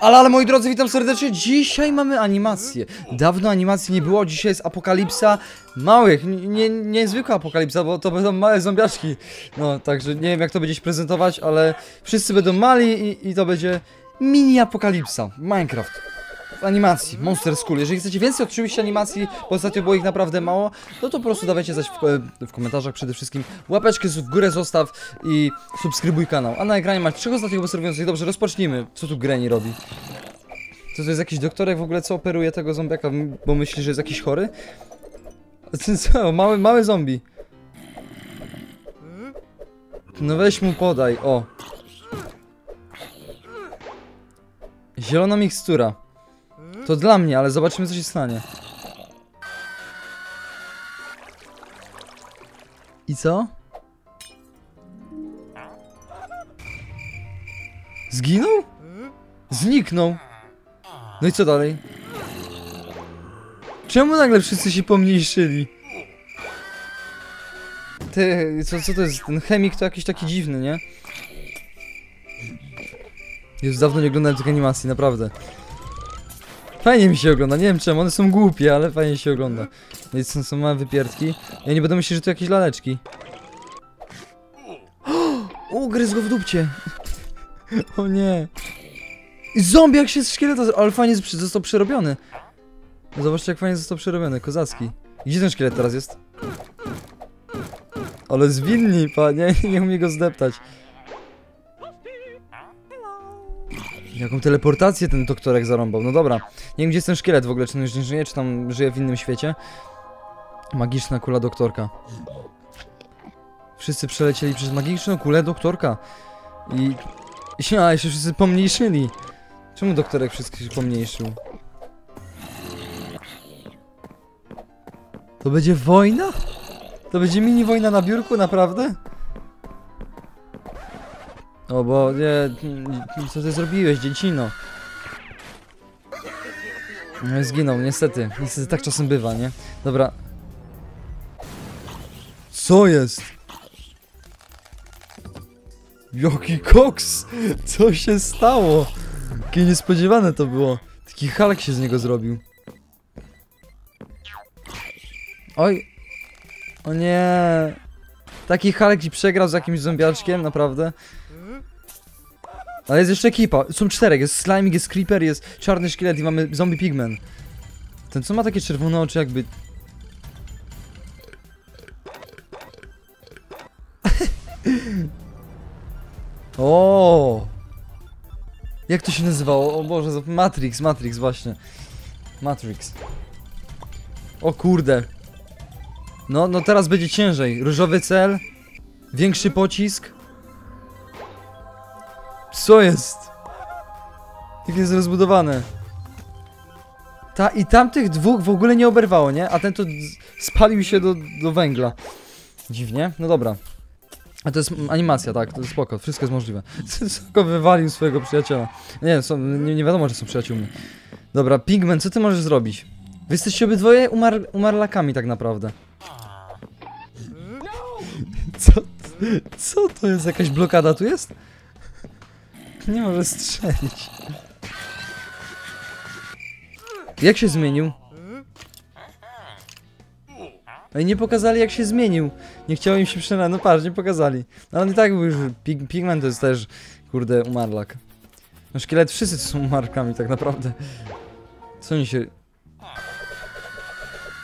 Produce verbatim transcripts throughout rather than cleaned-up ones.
Ale, ale moi drodzy, witam serdecznie. Dzisiaj mamy animację. Dawno animacji nie było, dzisiaj jest apokalipsa małych. Nie, niezwykła apokalipsa, bo to będą małe zombiaczki. No, także nie wiem jak to będzie się prezentować, ale wszyscy będą mali i, i to będzie mini apokalipsa. Minecraft. W animacji. Monster School. Jeżeli chcecie więcej oczywiście animacji, bo ostatnio było ich naprawdę mało, no to po prostu dawajcie zaś w, w komentarzach przede wszystkim. Łapeczkę w górę zostaw i subskrybuj kanał. A na ekranie macie trzech ostatnich obserwujących. Dobrze, rozpocznijmy. Co tu Granny robi? Co to jest jakiś doktorek w ogóle, co operuje tego zombiaka, bo myśli, że jest jakiś chory? Co? Mały, mały zombie. No weź mu podaj, o. Zielona mikstura. To dla mnie, ale zobaczymy co się stanie. I co? Zginął? Zniknął. No i co dalej? Czemu nagle wszyscy się pomniejszyli? Ty, co, co to jest? Ten chemik to jakiś taki dziwny, nie? Już dawno nie oglądałem tych animacji, naprawdę. Fajnie mi się ogląda, nie wiem czemu, one są głupie, ale fajnie się ogląda. Więc są, są małe wypierdki. Ja nie będę myśleć, że to jakieś laleczki. Ugryzł go w dupcie. O nie. I zombie jak się z szkieleta, ale fajnie został przerobiony. No zobaczcie jak fajnie został przerobiony, kozacki. Gdzie ten szkielet teraz jest? Ale zwinni, panie, nie umie go zdeptać. Jaką teleportację ten doktorek zarąbał, no dobra. Nie wiem gdzie jest ten szkielet w ogóle, czy on już nie żyje, czy tam żyje w innym świecie. Magiczna kula doktorka. Wszyscy przelecieli przez magiczną kulę doktorka. I... A, się wszyscy pomniejszyli. Czemu doktorek wszystkich pomniejszył? To będzie wojna? To będzie mini wojna na biurku, naprawdę? O bo nie, co ty zrobiłeś, dziecino? No zginął, niestety. Niestety tak czasem bywa, nie? Dobra. Co jest? Jaki koks! Co się stało? Jakie niespodziewane to było. Taki Hulk się z niego zrobił. Oj. O nie. Taki Hulk i przegrał z jakimś zombiaczkiem, naprawdę. Ale jest jeszcze ekipa, są czterech, jest slime, jest creeper, jest czarny szkielet i mamy zombie Pigment. Ten co ma takie czerwone oczy jakby... O! Jak to się nazywało? O Boże, Matrix, Matrix właśnie. Matrix. O kurde. No, no teraz będzie ciężej, różowy cel, większy pocisk. Co jest? Jak jest rozbudowane. Ta i tamtych dwóch w ogóle nie oberwało, nie? A ten to spalił się do, do węgla. Dziwnie, no dobra. A to jest animacja, tak, to jest spoko, wszystko jest możliwe. Tylko wywalił swojego przyjaciela. Nie, są, nie, nie wiadomo, że są przyjaciółmi. Dobra, Pigment, co ty możesz zrobić? Wy jesteście obydwoje umar umarlakami tak naprawdę. Co, co to jest? Jakaś blokada tu jest? Nie może strzelić. Jak się zmienił? Ej, nie pokazali jak się zmienił. Nie chciało im się przynajmniej, no patrz, nie pokazali. No on i tak był już, Pig Pigment to jest też, kurde, umarlak. No szkielet, wszyscy są umarlakami tak naprawdę. Co oni się...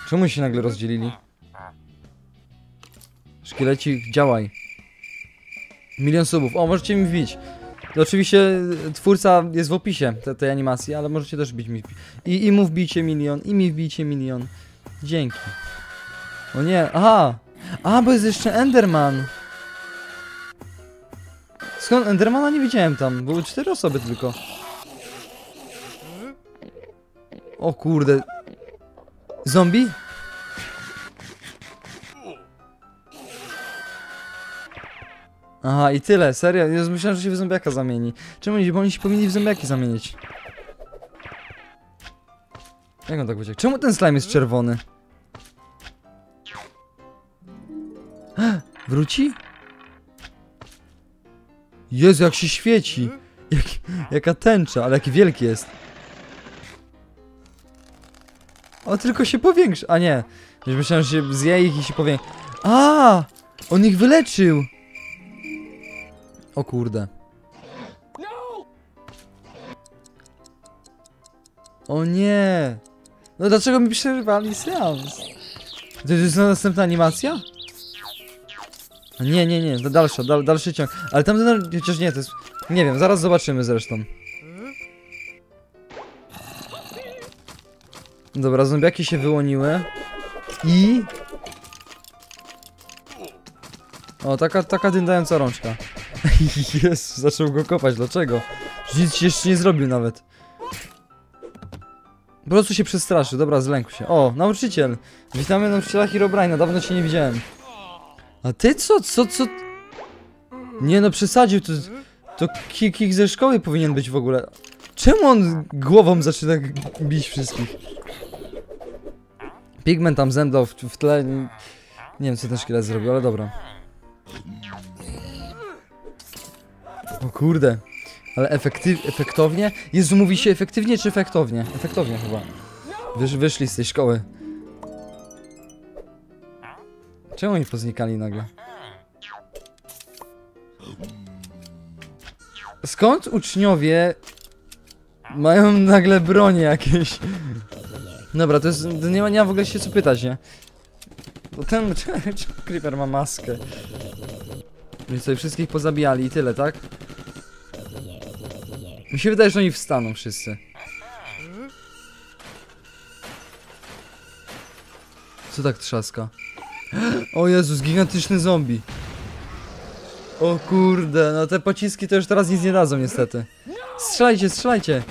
Czemu się nagle rozdzielili? Szkielecik, działaj. Milion subów, o możecie mi wbić. No oczywiście twórca jest w opisie te, tej animacji, ale możecie też bić mi. I, i mu wbijcie milion, i mi wbijcie milion. Dzięki. O nie, aha! A, bo jest jeszcze Enderman! Skąd Endermana nie widziałem tam? Były cztery osoby tylko. O kurde. Zombie? Aha, i tyle, serio? Ja myślałem, że się w zombiaka zamieni. Czemu nie? Bo oni się powinni w zombiaki zamienić. Jak on tak uciekł? Czemu ten slime jest czerwony? Wróci? Jezu, jak się świeci! Jak, jaka tęcza, ale jaki wielki jest. O, tylko się powiększy. A nie. Myślałem, że się zje ich i się powiększy. A, on ich wyleczył. O kurde. O nie. No dlaczego mi przerwali seans? To jest następna animacja? Nie, nie, nie, to dalsza, dal, dalszy ciąg. Ale tam chociaż nie, to jest... Nie wiem, zaraz zobaczymy zresztą. Dobra, zombiaki się wyłoniły. I... O, taka, taka dyndająca rączka. Jezus, zaczął go kopać, dlaczego? Nic jeszcze nie zrobił nawet. Po prostu się przestraszy, dobra, zlękł się. O, nauczyciel! Witamy nauczyciela Herobrine'a, dawno cię nie widziałem. A ty co, co, co? Nie no, przesadził, to... To kick ze szkoły powinien być w ogóle. Czemu on głową zaczyna bić wszystkich? Pigment tam zemdlał w, w tle. Nie wiem, co ten szkielet zrobił, ale dobra. O kurde. Ale efektyw, efektownie? Jezu, mówi się efektywnie czy efektownie? Efektownie chyba. Wysz, wyszli z tej szkoły. Czemu oni poznikali nagle? Skąd uczniowie mają nagle bronie jakieś? Dobra, to jest... To nie, ma, nie ma w ogóle się co pytać, nie? Bo ten... Czemu creeper ma maskę? Więc sobie wszystkich pozabijali i tyle, tak? Mi się wydaje, że oni wstaną wszyscy. Co tak trzaska? O Jezus, gigantyczny zombie. O kurde, no te pociski to już teraz nic nie dadzą niestety. Strzelajcie, strzelajcie.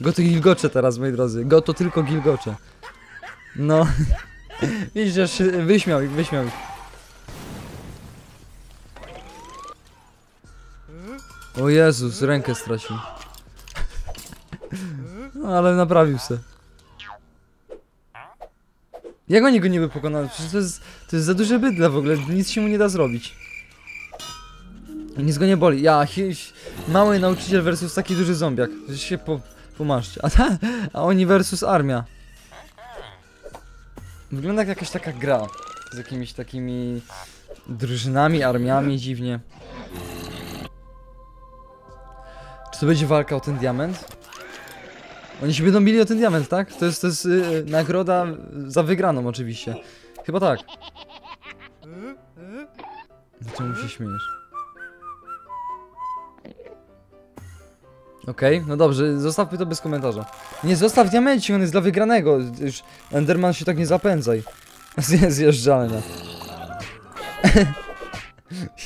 Go to gilgocze teraz, moi drodzy. Go to tylko gilgocze. No. Widzisz, że wyśmiał ich, wyśmiał ich. O Jezus, rękę stracił. No ale naprawił się. Jak oni go niby pokonali? Przecież to jest, to jest za duże bydle w ogóle, nic się mu nie da zrobić. Nic go nie boli. Ja, mały nauczyciel versus taki duży zombiak. Przecież się po, pomaszcie. A, ta, a oni versus armia. Wygląda jak jakaś taka gra. Z jakimiś takimi drużynami, armiami dziwnie. Czy to będzie walka o ten diament? Oni się będą bili o ten diament, tak? To jest, to jest yy, nagroda za wygraną oczywiście. Chyba tak. Czemu się śmiejesz? Okej, okay, no dobrze, zostawmy to bez komentarza. Nie, zostaw diamencie, on jest dla wygranego. Już Enderman się tak nie zapędzaj. Zjeżdżalnia.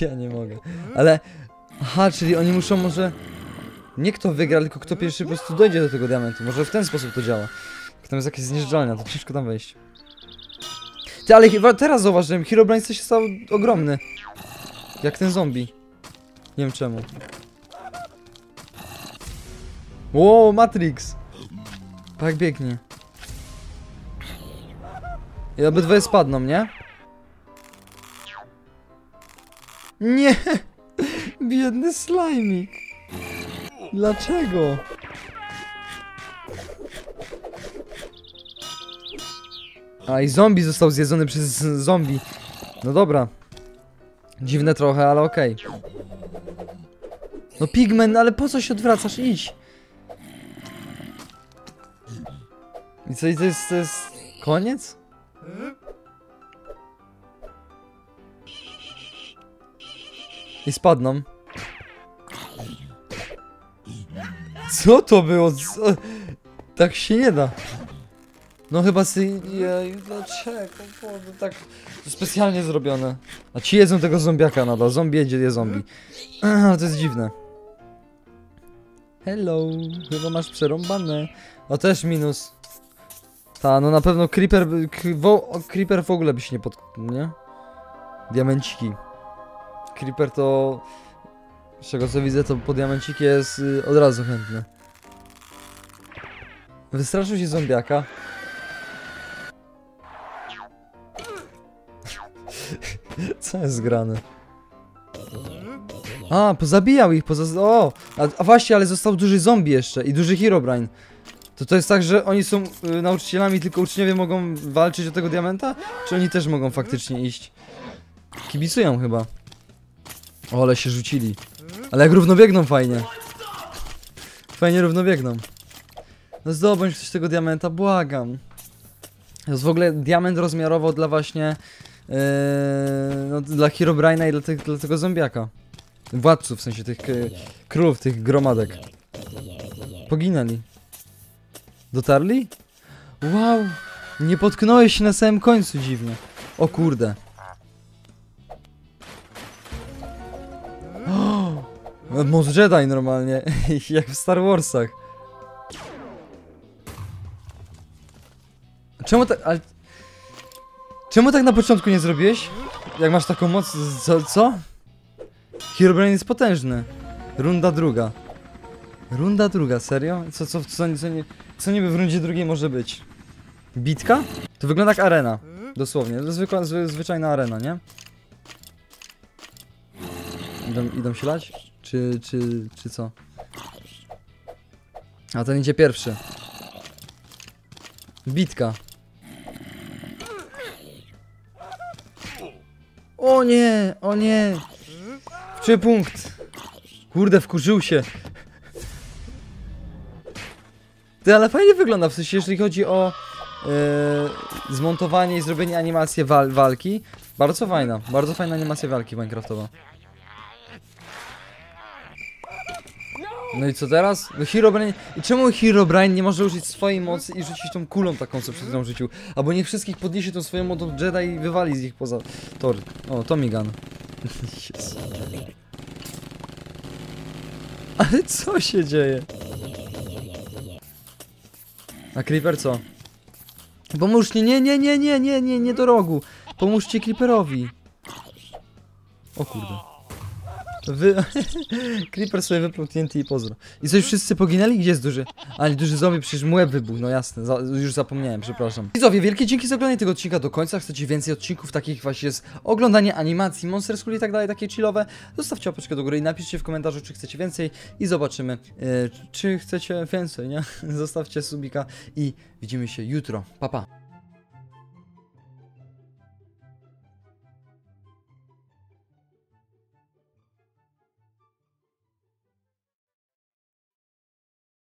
Ja nie mogę. Ale... Aha, czyli oni muszą może... Nie kto wygra, tylko kto pierwszy po prostu dojdzie do tego diamentu. Może w ten sposób to działa. Tam jest jakieś zjeżdżalnia, to ciężko tam wejść. Ty, ale chyba teraz zauważyłem, Herobrine się stał ogromny. Jak ten zombie. Nie wiem czemu. Wow, Matrix. Tak biegnie. I obydwoje spadną, nie? Nie! Biedny slajmik. Dlaczego? A i zombie został zjedzony przez zombie. No dobra. Dziwne trochę, ale okej. Okay. No Pigment, ale po co się odwracasz? Idź. I co, i to jest, to jest koniec? I spadną. Co to było? Co? Tak się nie da. No chyba si... Jej, dlaczego? Boże, tak specjalnie zrobione. A ci jedzą tego zombiaka nadal. Zombie jedzie, je zombie. Ale to jest dziwne. Hello. Chyba masz przerąbane. No też minus. Ta, no na pewno creeper... Wo, creeper w ogóle by się nie potknął, nie? Diamenciki. Creeper to... Z czego co widzę, to po diamenciki jest y, od razu chętny. Wystraszył się zombiaka. Co jest grane? A, pozabijał ich, poza... O! A, a właśnie, ale został duży zombie jeszcze i duży Herobrine. To to jest tak, że oni są y, nauczycielami, tylko uczniowie mogą walczyć o tego diamenta? Czy oni też mogą faktycznie iść? Kibicują chyba. O, ale się rzucili. Ale jak równobiegną fajnie. Fajnie równobiegną. No zdobądź coś tego diamenta, błagam. To jest w ogóle diament rozmiarowo dla właśnie... Yy, no, dla Herobrine'a i dla, tych, dla tego zombiaka. Władców, w sensie tych królów, tych gromadek. Poginęli. Dotarli? Wow! Nie potknąłeś się na samym końcu, dziwnie. O kurde. O, most Jedi normalnie, jak w Star Warsach. Czemu tak... Ale... Czemu tak na początku nie zrobiłeś? Jak masz taką moc, co? co? Herobrine jest potężny. Runda druga. Runda druga, serio? Co, co, co, co, nie, co niby w rundzie drugiej może być? Bitka? To wygląda jak arena. Dosłownie, to zwykła, zwy, zwyczajna arena, nie? Idą, idą się lać? Czy, czy, czy co? A ten idzie pierwszy. Bitka. O nie, o nie. Trzy punkt. Kurde, wkurzył się. Ty, ale fajnie wygląda, w sensie jeżeli chodzi o yy, zmontowanie i zrobienie animacji wal walki. Bardzo fajna, bardzo fajna animacja walki minecraftowa. No i co teraz? Herobrine... I czemu Herobrine nie może użyć swojej mocy i rzucić tą kulą taką, co przed nią rzucił? Albo niech wszystkich podniesie tą swoją motą Jedi i wywali z nich poza tor. O, Tommy Gun. Jezu. Ale co się dzieje? A creeper co? Pomóżcie, nie, nie, nie, nie, nie, nie, nie do rogu. Pomóżcie creeperowi. O kurde. Wy... creeper sobie wypluł T N T i pozdro. I coś wszyscy poginęli? Gdzie jest duży? A nie, duży zombie, przecież mu łeb wybuchł, no jasne, za... już zapomniałem, przepraszam. Widzowie, wielkie dzięki za oglądanie tego odcinka do końca. Chcecie więcej odcinków takich właśnie z oglądanie animacji, Monster School i tak dalej, takie chillowe? Zostawcie łapeczkę do góry i napiszcie w komentarzu, czy chcecie więcej i zobaczymy, yy, czy chcecie więcej, nie? Zostawcie subika i widzimy się jutro, pa pa.